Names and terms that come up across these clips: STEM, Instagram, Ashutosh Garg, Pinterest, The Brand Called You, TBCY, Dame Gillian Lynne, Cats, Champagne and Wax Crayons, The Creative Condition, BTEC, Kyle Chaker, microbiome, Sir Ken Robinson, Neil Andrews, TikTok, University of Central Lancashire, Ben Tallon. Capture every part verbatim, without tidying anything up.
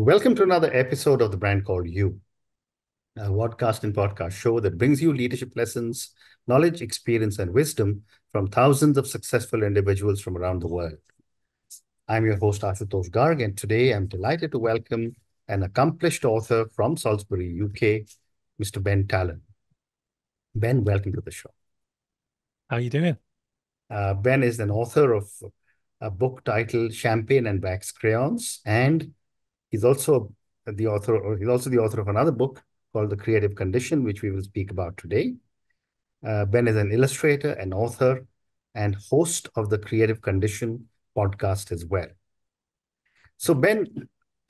Welcome to another episode of The Brand Called You, a podcast and podcast show that brings you leadership lessons, knowledge, experience, and wisdom from thousands of successful individuals from around the world. I'm your host, Ashutosh Garg, and today I'm delighted to welcome an accomplished author from Salisbury, U K, Mister Ben Tallon. Ben, welcome to the show. How are you doing? Uh, Ben is an author of a book titled Champagne and Wax Crayons, and He's also the author, or he's also the author of another book called The Creative Condition, which we will speak about today. Uh, Ben is an illustrator, an author, and host of the Creative Condition podcast as well. So Ben,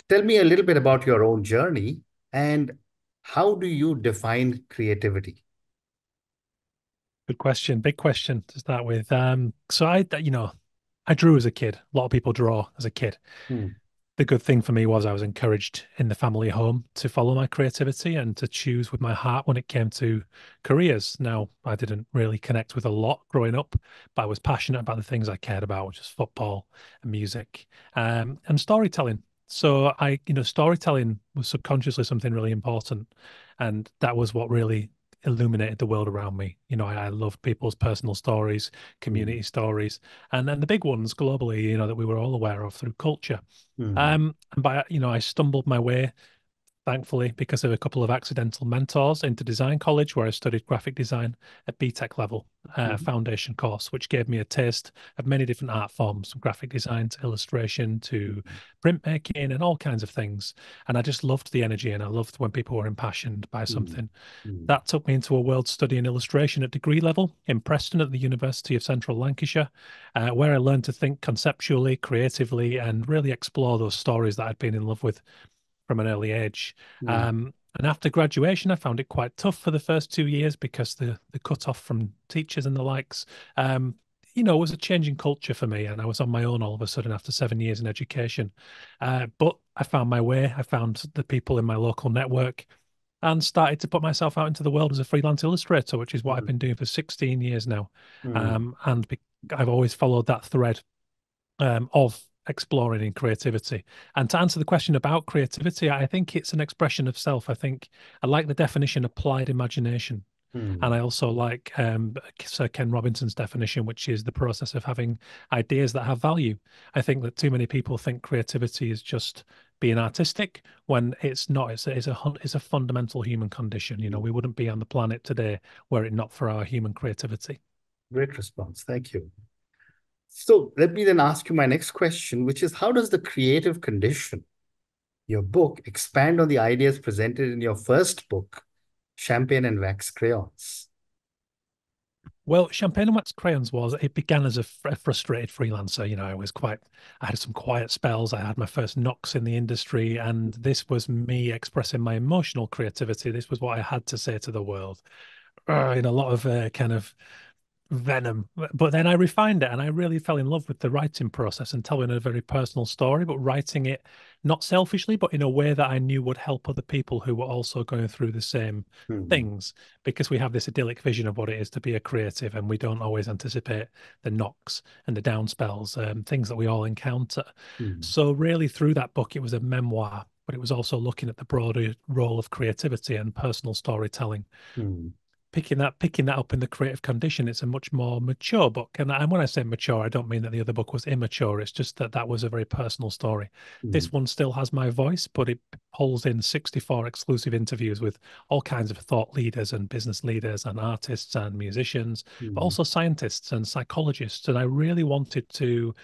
tell me a little bit about your own journey and how do you define creativity? Good question. Big question to start with. Um, so I, you know, I drew as a kid. A lot of people draw as a kid. Hmm. The good thing for me was I was encouraged in the family home to follow my creativity and to choose with my heart when it came to careers. Now, I didn't really connect with a lot growing up, but I was passionate about the things I cared about, which is football and music um, and storytelling. So I, you know, storytelling was subconsciously something really important. And that was what really illuminated the world around me. You know, I, I loved people's personal stories, community stories, and then the big ones globally, you know, that we were all aware of through culture. Mm-hmm. Um, and by, you know, I stumbled my way, thankfully, because of a couple of accidental mentors into design college, where I studied graphic design at B TEC level, uh, mm-hmm. foundation course, which gave me a taste of many different art forms, from graphic design to illustration to printmaking and all kinds of things. And I just loved the energy, and I loved when people were impassioned by something. Mm-hmm. That took me into a world study in illustration at degree level in Preston at the University of Central Lancashire, uh, where I learned to think conceptually, creatively, and really explore those stories that I'd been in love with from an early age. Yeah. Um, and after graduation, I found it quite tough for the first two years because the, the cut-off from teachers and the likes, um, you know, was a changing culture for me. And I was on my own all of a sudden after seven years in education. Uh, but I found my way. I found the people in my local network and started to put myself out into the world as a freelance illustrator, which is what mm-hmm. I've been doing for sixteen years now. Mm-hmm. Um, and I've always followed that thread um, of exploring in creativity. And to answer the question about creativity, I think it's an expression of self. I think I like the definition applied imagination. Mm. And I also like um, Sir Ken Robinson's definition, which is the process of having ideas that have value. I think that too many people think creativity is just being artistic when it's not. It's a, it's a, it's a fundamental human condition. You know, we wouldn't be on the planet today were it not for our human creativity. Great response. Thank you. So let me then ask you my next question, which is, how does The Creative Condition, your book, expand on the ideas presented in your first book, Champagne and Wax Crayons? Well, Champagne and Wax Crayons was, it began as a, fr- a frustrated freelancer. You know, I was quite, I had some quiet spells. I had my first knocks in the industry, and this was me expressing my emotional creativity. This was what I had to say to the world uh, in a lot of uh, kind of venom. But then I refined it, and I really fell in love with the writing process and telling a very personal story, but writing it not selfishly, but in a way that I knew would help other people who were also going through the same mm-hmm. things, because we have this idyllic vision of what it is to be a creative, and we don't always anticipate the knocks and the down spells, um, things that we all encounter. Mm-hmm. So really through that book, it was a memoir, but it was also looking at the broader role of creativity and personal storytelling. Mm-hmm. Picking that, picking that up in The Creative Condition, it's a much more mature book. And, and when I say mature, I don't mean that the other book was immature. It's just that that was a very personal story. Mm. This one still has my voice, but it pulls in sixty-four exclusive interviews with all kinds of thought leaders and business leaders and artists and musicians, mm. but also scientists and psychologists. And I really wanted to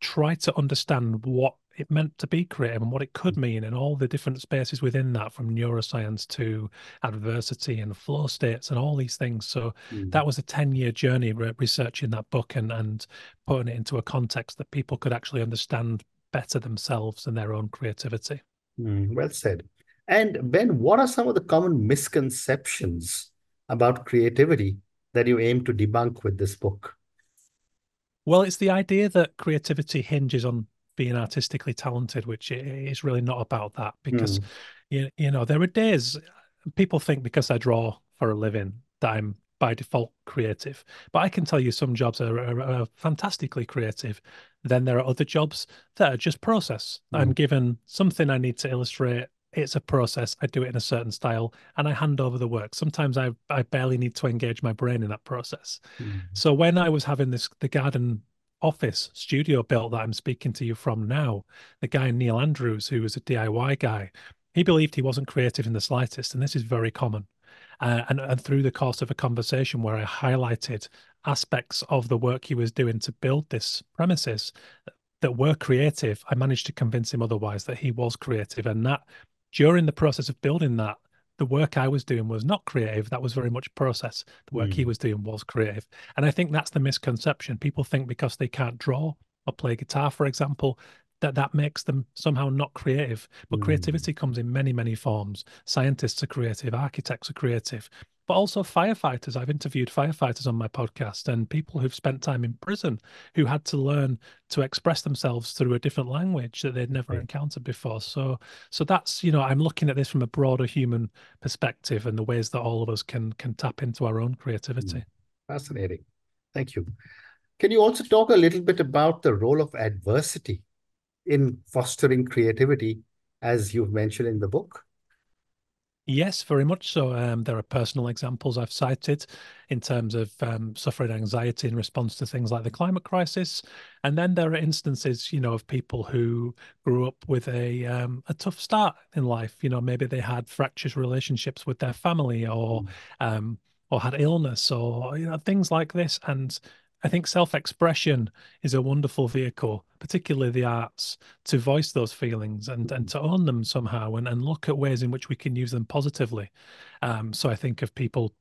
try to understand what it meant to be creative and what it could mean in all the different spaces within that, from neuroscience to adversity and flow states and all these things. So mm. that was a ten-year journey re- researching that book and, and putting it into a context that people could actually understand better themselves and their own creativity. Mm, well said. And Ben, what are some of the common misconceptions about creativity that you aim to debunk with this book? Well, it's the idea that creativity hinges on being artistically talented, which is really not about that, because mm. you, you know, there are days people think because I draw for a living that I'm by default creative. But I can tell you some jobs are, are, are fantastically creative. Then there are other jobs that are just process. Mm. I'm given something I need to illustrate. It's a process. I do it in a certain style and I hand over the work. Sometimes I, I barely need to engage my brain in that process. Mm. So when I was having this, the garden office studio built that I'm speaking to you from now, the guy Neil Andrews, who was a D I Y guy, he believed he wasn't creative in the slightest. And this is very common. Uh, and, and through the course of a conversation where I highlighted aspects of the work he was doing to build this premises that were creative, I managed to convince him otherwise, that he was creative. And that during the process of building that, the work I was doing was not creative. That was very much process. The work mm. he was doing was creative. And I think that's the misconception. People think because they can't draw or play guitar, for example, that that makes them somehow not creative. But mm. creativity comes in many, many forms. Scientists are creative, architects are creative, but also firefighters. I've interviewed firefighters on my podcast and people who've spent time in prison who had to learn to express themselves through a different language that they'd never right. encountered before. So so that's, you know, I'm looking at this from a broader human perspective and the ways that all of us can can tap into our own creativity. Fascinating. Thank you. Can you also talk a little bit about the role of adversity in fostering creativity, as you've mentioned in the book? Yes, very much so. Um, there are personal examples I've cited in terms of um, suffering anxiety in response to things like the climate crisis. And then there are instances, you know, of people who grew up with a um, a tough start in life. You know, maybe they had fractious relationships with their family or, mm. um, or had illness or, you know, things like this. And I think self-expression is a wonderful vehicle, particularly the arts, to voice those feelings and, and to own them somehow and, and look at ways in which we can use them positively. Um, so I think of people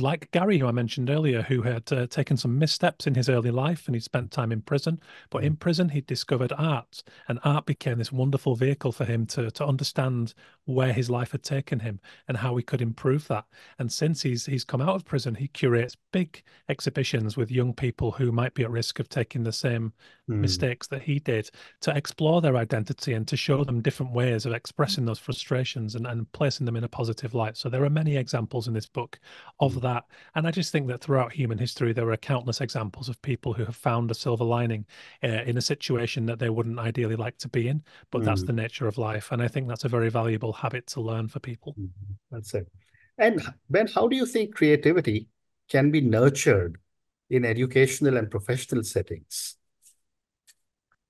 like Gary, who I mentioned earlier, who had uh, taken some missteps in his early life and he spent time in prison. But in prison, he discovered art, and art became this wonderful vehicle for him to, to understand where his life had taken him and how he could improve that. And since he's he's come out of prison, he curates big exhibitions with young people who might be at risk of taking the same mm. mistakes that he did, to explore their identity and to show them different ways of expressing those frustrations and, and placing them in a positive light. So there are many examples in this book of mm. that. That. And I just think that throughout human history, there are countless examples of people who have found a silver lining uh, in a situation that they wouldn't ideally like to be in, but mm-hmm. that's the nature of life. And I think that's a very valuable habit to learn for people. Mm-hmm. That's it. And Ben, how do you think creativity can be nurtured in educational and professional settings?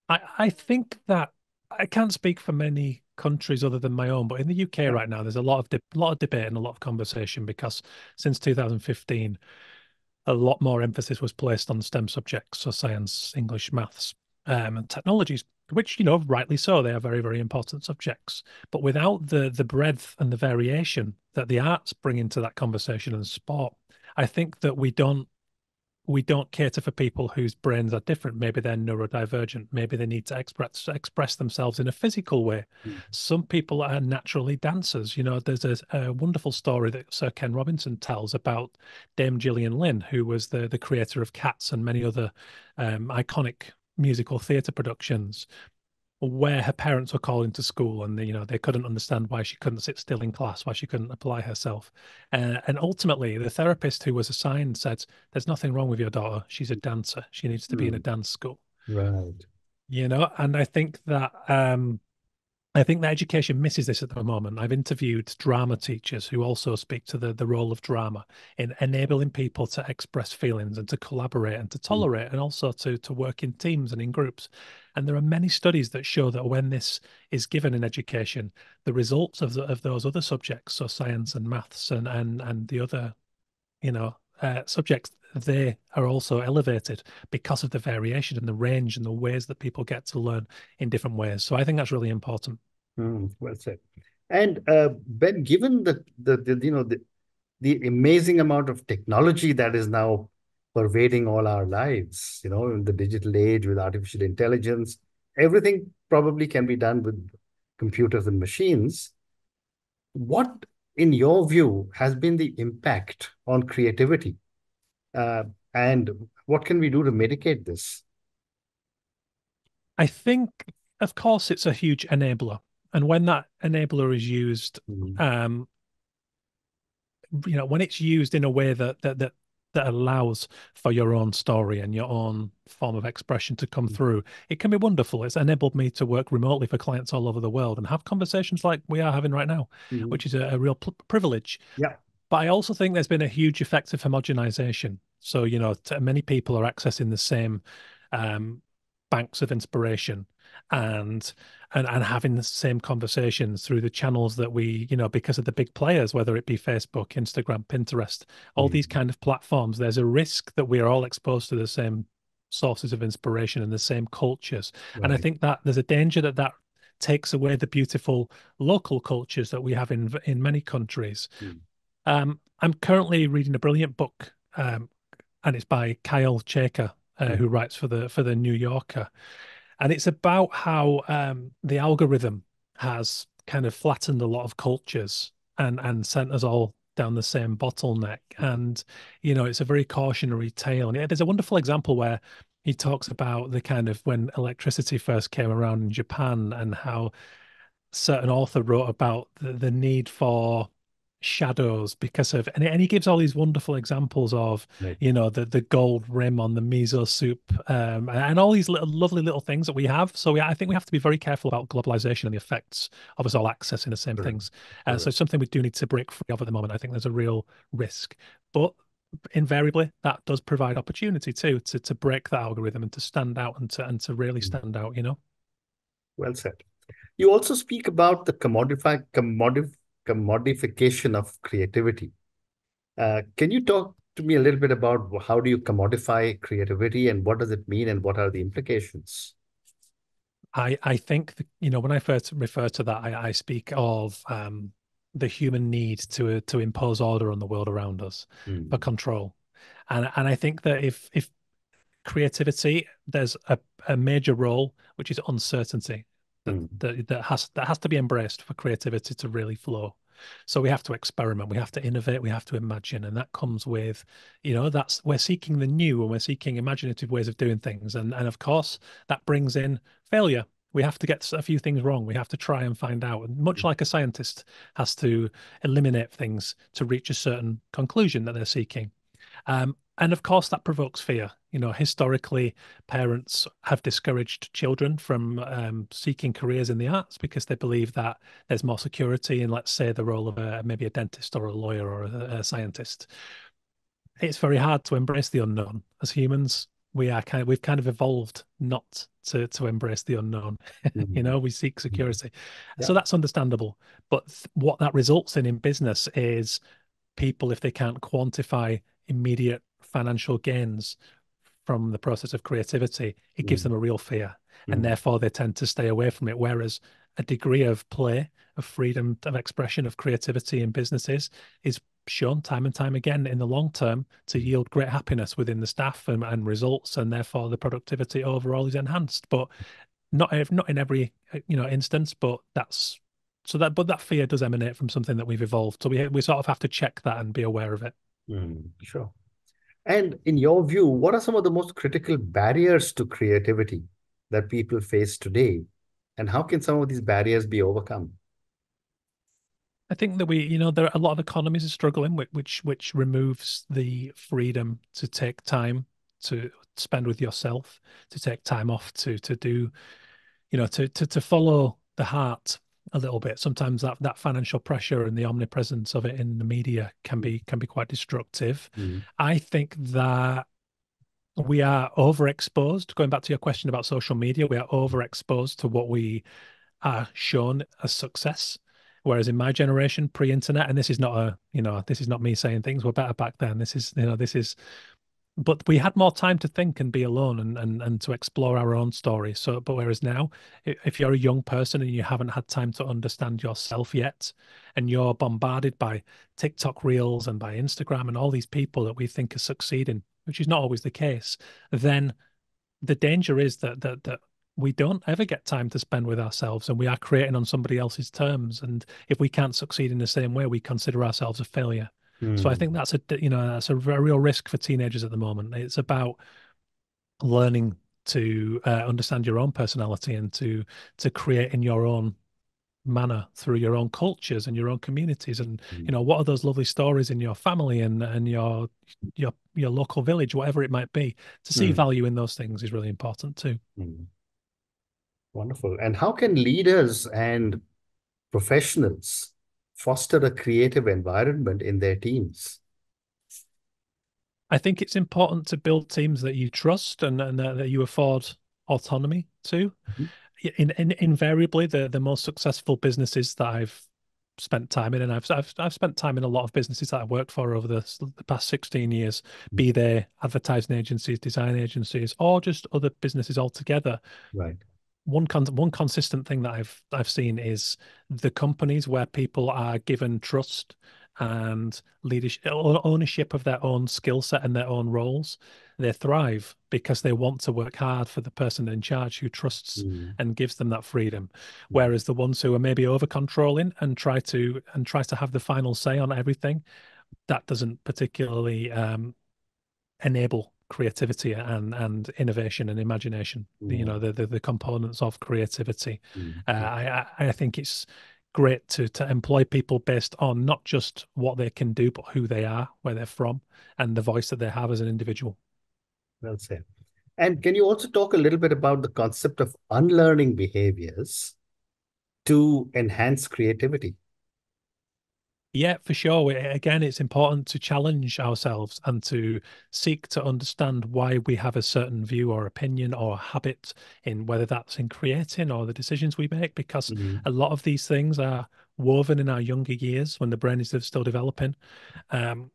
I, I think that I can't speak for many countries other than my own, but in the U K right now, there's a lot of de- lot of debate and a lot of conversation, because since two thousand fifteen, a lot more emphasis was placed on STEM subjects, so science, English, maths, um, and technologies, which, you know, rightly so, they are very, very important subjects. But without the the breadth and the variation that the arts bring into that conversation and sport, I think that we don't We don't cater for people whose brains are different. Maybe they're neurodivergent. Maybe they need to express express themselves in a physical way. Mm. Some people are naturally dancers. You know, there's a, a wonderful story that Sir Ken Robinson tells about Dame Gillian Lynne, who was the, the creator of Cats and many other um, iconic musical theatre productions, where her parents were calling to school and, you know, they couldn't understand why she couldn't sit still in class, why she couldn't apply herself. Uh, and ultimately, the therapist who was assigned said, there's nothing wrong with your daughter. She's a dancer. She needs to be mm. in a dance school. Right. You know, and I think that... Um, I think that education misses this at the moment. I've interviewed drama teachers who also speak to the, the role of drama in enabling people to express feelings and to collaborate and to tolerate, and also to, to work in teams and in groups. And there are many studies that show that when this is given in education, the results of the, of those other subjects, so science and maths and and, and the other, you know, uh, subjects, they are also elevated because of the variation and the range and the ways that people get to learn in different ways. So I think that's really important. Mm, well said. And uh, Ben, given the, the, the you know the, the amazing amount of technology that is now pervading all our lives, you know, in the digital age with artificial intelligence, everything probably can be done with computers and machines. What, in your view, has been the impact on creativity? Uh, and what can we do to mitigate this? I think, of course, it's a huge enabler. And when that enabler is used, mm. um, you know, when it's used in a way that that that that allows for your own story and your own form of expression to come through, it can be wonderful. It's enabled me to work remotely for clients all over the world and have conversations like we are having right now, mm-hmm. which is a, a real privilege. Yeah. But I also think there's been a huge effect of homogenization. So, you know, many people are accessing the same um, banks of inspiration and, and and having the same conversations through the channels that we, you know, because of the big players, whether it be Facebook, Instagram, Pinterest, all mm. these kind of platforms, there's a risk that we are all exposed to the same sources of inspiration and the same cultures. Right. And I think that there's a danger that that takes away the beautiful local cultures that we have in, in many countries. Mm. Um, I'm currently reading a brilliant book, um, and it's by Kyle Chaker, uh, mm-hmm. who writes for the for the New Yorker, and it's about how um, the algorithm has kind of flattened a lot of cultures and and sent us all down the same bottleneck. And you know, it's a very cautionary tale. And there's a wonderful example where he talks about the kind of when electricity first came around in Japan and how certain author wrote about the, the need for shadows because of and, and he gives all these wonderful examples of right. you know the the gold rim on the miso soup um and all these little lovely little things that we have. So we, I think we have to be very careful about globalization and the effects of us all accessing the same right. things uh, right. so it's something we do need to break free of at the moment. I think there's a real risk, but invariably that does provide opportunity too to to break that algorithm and to stand out and to and to really stand out, you know. Well said. You also speak about the commodify commodif commodification of creativity. Uh, can you talk to me a little bit about how do you commodify creativity and what does it mean and what are the implications? I, I think, the, you know, when I first refer to that, I, I speak of um, the human need to to impose order on the world around us mm. for control. And and I think that if, if creativity, there's a, a major role, which is uncertainty. That, that has that has to be embraced for creativity to really flow. So we have to experiment, we have to innovate, we have to imagine, and that comes with, you know, that's we're seeking the new and we're seeking imaginative ways of doing things, and and of course that brings in failure. We have to get a few things wrong. We have to try and find out. And much like a scientist has to eliminate things to reach a certain conclusion that they're seeking. Um, And of course, that provokes fear. You know, historically, parents have discouraged children from um, seeking careers in the arts because they believe that there's more security in, let's say, the role of a, maybe a dentist or a lawyer or a, a scientist. It's very hard to embrace the unknown. As humans, we are kind of, we've kind of evolved not to to embrace the unknown. Mm-hmm. You know, we seek security. Yeah. So that's understandable. But th- what that results in in business is people, if they can't quantify immediate financial gains from the process of creativity, it gives mm. them a real fear, mm. and therefore they tend to stay away from it. Whereas a degree of play, of freedom, of expression, of creativity in businesses is shown time and time again in the long term to yield great happiness within the staff and, and results, and therefore the productivity overall is enhanced. But not if not in every you know instance, but that's so that but that fear does emanate from something that we've evolved. So we we sort of have to check that and be aware of it. Mm. Sure. And in your view, what are some of the most critical barriers to creativity that people face today? And how can some of these barriers be overcome? I think that we, you know, there are a lot of economies are struggling with which which removes the freedom to take time to spend with yourself, to take time off, to to do, you know, to to to follow the heart a little bit. Sometimes that that financial pressure and the omnipresence of it in the media can be can be quite destructive. Mm. I think that we are overexposed. Going back to your question about social media, we are overexposed to what we are shown as success. Whereas in my generation, pre-internet, and this is not a you know this is not me saying things were better back then. This is you know this is. But we had more time to think and be alone and, and, and to explore our own story. So, but whereas now, if you're a young person and you haven't had time to understand yourself yet, and you're bombarded by TikTok reels and by Instagram and all these people that we think are succeeding, which is not always the case, then the danger is that that that we don't ever get time to spend with ourselves, and we are creating on somebody else's terms. And if we can't succeed in the same way, we consider ourselves a failure. So I think that's a you know that's a real risk for teenagers at the moment. It's about learning to uh, understand your own personality and to to create in your own manner through your own cultures and your own communities, and mm. you know, what are those lovely stories in your family and and your your your local village, whatever it might be. To see mm. value in those things is really important too. Mm. Wonderful. And how can leaders and professionals foster a creative environment in their teams? I think it's important to build teams that you trust and, and uh, that you afford autonomy to. Mm-hmm. In, in, invariably, the, the most successful businesses that I've spent time in, and I've, I've I've spent time in a lot of businesses that I've worked for over the, the past sixteen years, mm-hmm. be they advertising agencies, design agencies, or just other businesses altogether. Right. One con one consistent thing that I've I've seen is the companies where people are given trust and leadership, ownership of their own skill set and their own roles, they thrive because they want to work hard for the person in charge who trusts mm. and gives them that freedom. Whereas the ones who are maybe over controlling and try to and tries to have the final say on everything, that doesn't particularly um, enable creativity and and innovation and imagination. Mm. You know, the, the the components of creativity. Mm. Uh, I I think it's great to to employ people based on not just what they can do, but who they are, where they're from, and the voice that they have as an individual. Well said. And can you also talk a little bit about the concept of unlearning behaviors to enhance creativity? Yeah, for sure. Again, it's important to challenge ourselves and to seek to understand why we have a certain view or opinion or habit, in whether that's in creating or the decisions we make, because mm-hmm. a lot of these things are woven in our younger years when the brain is still developing. Um,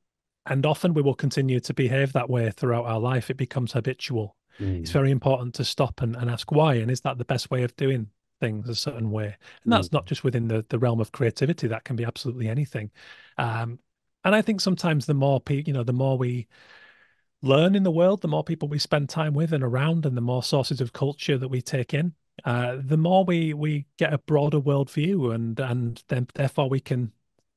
and often we will continue to behave that way throughout our life. It becomes habitual. Mm-hmm. It's very important to stop and, and ask why, and is that the best way of doing things a certain way? And that's mm. not just within the, the realm of creativity, that can be absolutely anything. Um, and I think sometimes the more people, you know, the more we learn in the world, the more people we spend time with and around, and the more sources of culture that we take in, uh, the more we we get a broader worldview, and and then therefore we can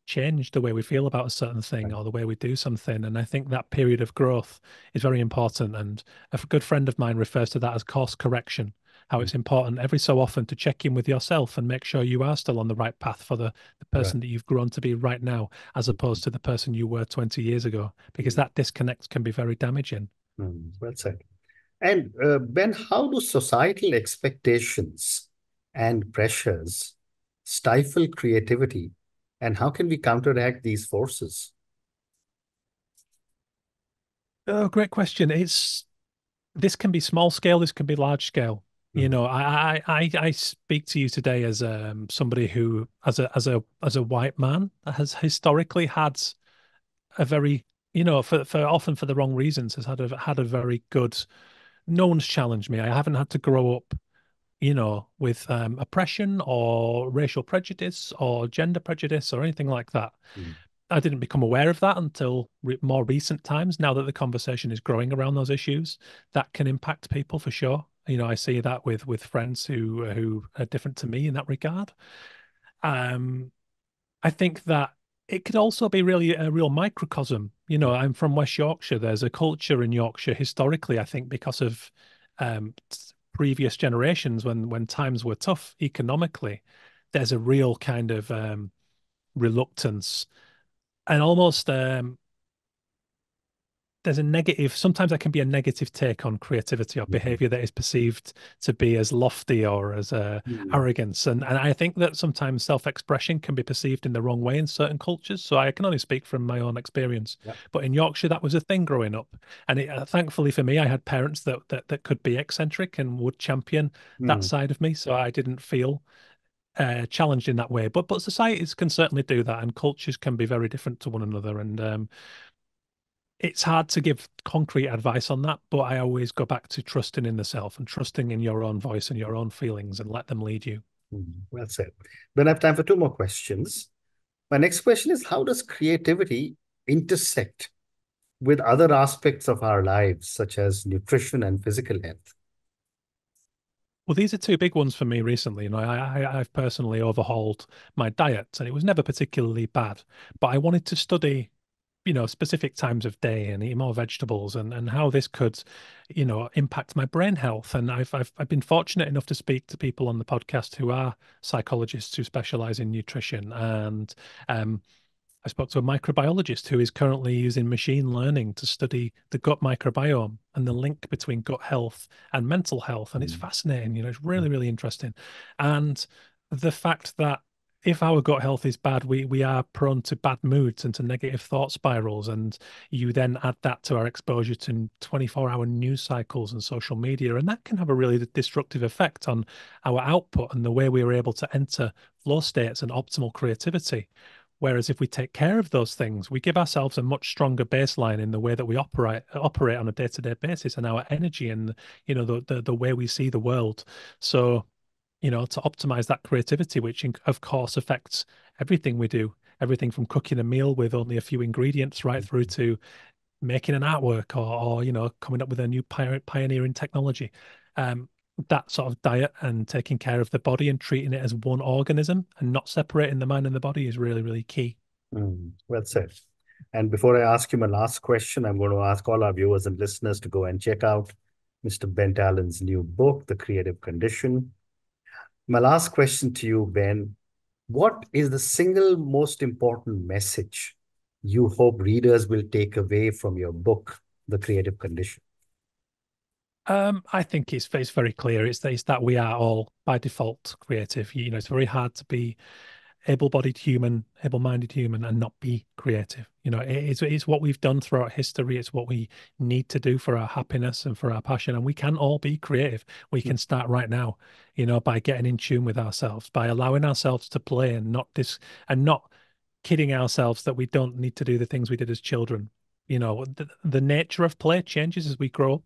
change the way we feel about a certain thing or the way we do something. And I think that period of growth is very important. And a good friend of mine refers to that as course correction. How it's important every so often to check in with yourself and make sure you are still on the right path for the, the person right. that you've grown to be right now, as opposed to the person you were twenty years ago, because mm. that disconnect can be very damaging. Mm. Well said. And uh, Ben, how do societal expectations and pressures stifle creativity, and how can we counteract these forces? Oh, great question. It's, this can be small scale, this can be large scale. You know, I I I speak to you today as um somebody who, as a as a as a white man, has historically had a very, you know, for for often for the wrong reasons, has had a had a very good. No one's challenged me. I haven't had to grow up, you know, with um, oppression or racial prejudice or gender prejudice or anything like that. Mm. I didn't become aware of that until re more recent times. Now that the conversation is growing around those issues, that can impact people for sure. You know, I see that with with friends who who are different to me in that regard. Um, I think that it could also be really a real microcosm. You know, I'm from West Yorkshire. There's a culture in Yorkshire historically, I think, because of um, previous generations when when times were tough economically. There's a real kind of um, reluctance and almost. Um, There's a negative, sometimes that can be a negative take on creativity or behavior that is perceived to be as lofty or as uh, mm. arrogance. And, and I think that sometimes self-expression can be perceived in the wrong way in certain cultures. So I can only speak from my own experience. Yep. But in Yorkshire, that was a thing growing up. And it, uh, thankfully for me, I had parents that, that, that could be eccentric and would champion mm. that side of me. So I didn't feel Uh, challenged in that way. But, but societies can certainly do that, and cultures can be very different to one another. And um, it's hard to give concrete advice on that, but I always go back to trusting in the self and trusting in your own voice and your own feelings, and let them lead you. Mm-hmm. Well said. Then I have time for two more questions. My next question is, how does creativity intersect with other aspects of our lives, such as nutrition and physical health? Well, these are two big ones for me recently. You know, I, I, I've personally overhauled my diet, and it was never particularly bad, but I wanted to study you know, specific times of day and eat more vegetables, and, and how this could, you know, impact my brain health. And I've, I've I've been fortunate enough to speak to people on the podcast who are psychologists who specialize in nutrition. And um, I spoke to a microbiologist who is currently using machine learning to study the gut microbiome and the link between gut health and mental health. And it's fascinating, you know, it's really, really interesting. And the fact that if our gut health is bad, we we are prone to bad moods and to negative thought spirals. And you then add that to our exposure to twenty-four hour news cycles and social media, and that can have a really destructive effect on our output and the way we are able to enter flow states and optimal creativity. Whereas if we take care of those things, we give ourselves a much stronger baseline in the way that we operate operate on a day-to-day basis, and our energy, and you know the the, the way we see the world. So, you know, to optimize that creativity, which of course affects everything we do, everything from cooking a meal with only a few ingredients right through to making an artwork, or, or you know, coming up with a new pioneering technology. Um, that sort of diet and taking care of the body and treating it as one organism and not separating the mind and the body is really, really key. Mm, well said. And before I ask you my last question, I'm going to ask all our viewers and listeners to go and check out Mister Ben Tallon's new book, The Creative Condition. My last question to you, Ben, what is the single most important message you hope readers will take away from your book, The Creative Condition? Um, I think it's, it's very clear. It's that, it's that we are all by default creative. You know, it's very hard to be able-bodied human, able-minded human and not be creative. You know, it's, it's what we've done throughout history. It's what we need to do for our happiness and for our passion. And we can all be creative. We can start right now, you know, by getting in tune with ourselves, by allowing ourselves to play and not dis- and not kidding ourselves that we don't need to do the things we did as children. You know, the, the nature of play changes as we grow up,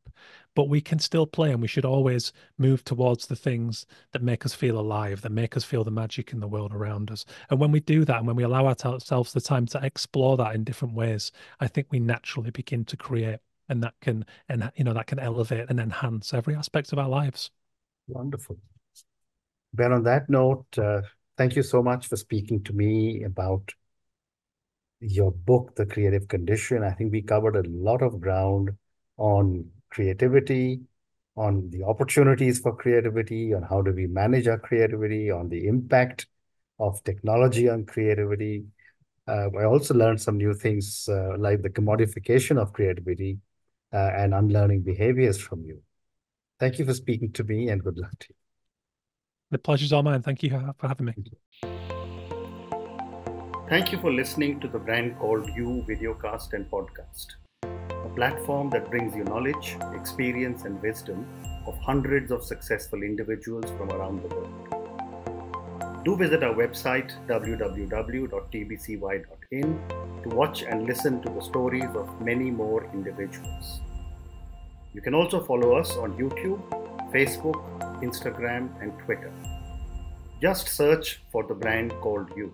but we can still play, and we should always move towards the things that make us feel alive, that make us feel the magic in the world around us. And when we do that, and when we allow ourselves the time to explore that in different ways, I think we naturally begin to create, and that can, and you know, that can elevate and enhance every aspect of our lives. Wonderful. Ben, on that note, uh, thank you so much for speaking to me about your book, The Creative Condition. I think we covered a lot of ground on creativity, on the opportunities for creativity, on how do we manage our creativity, on the impact of technology on creativity. Uh, I also learned some new things uh, like the commodification of creativity uh, and unlearning behaviors from you. Thank you for speaking to me, and good luck to you. The pleasure's all mine. Thank you for having me. Thank you. Thank you for listening to The Brand Called You videocast and podcast, a platform that brings you knowledge, experience, and wisdom of hundreds of successful individuals from around the world. Do visit our website w w w dot t b c y dot in to watch and listen to the stories of many more individuals. You can also follow us on YouTube, Facebook, Instagram, and Twitter. Just search for The Brand Called You.